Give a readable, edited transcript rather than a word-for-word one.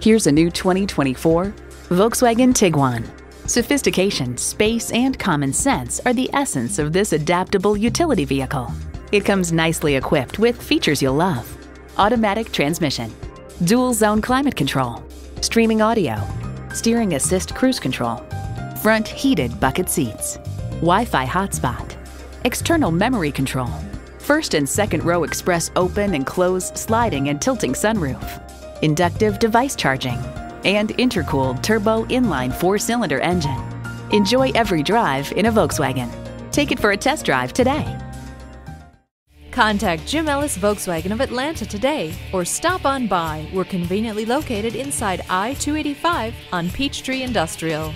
Here's a new 2024 Volkswagen Tiguan. Sophistication, space, and common sense are the essence of this adaptable utility vehicle. It comes nicely equipped with features you'll love: automatic transmission, dual-zone climate control, streaming audio, steering assist cruise control, front heated bucket seats, Wi-Fi hotspot, external memory control, first and second row express open and close sliding and tilting sunroof, inductive device charging, and intercooled turbo inline four-cylinder engine. Enjoy every drive in a Volkswagen. Take it for a test drive today. Contact Jim Ellis Volkswagen of Atlanta today or stop on by. We're conveniently located inside I-285 on Peachtree Industrial.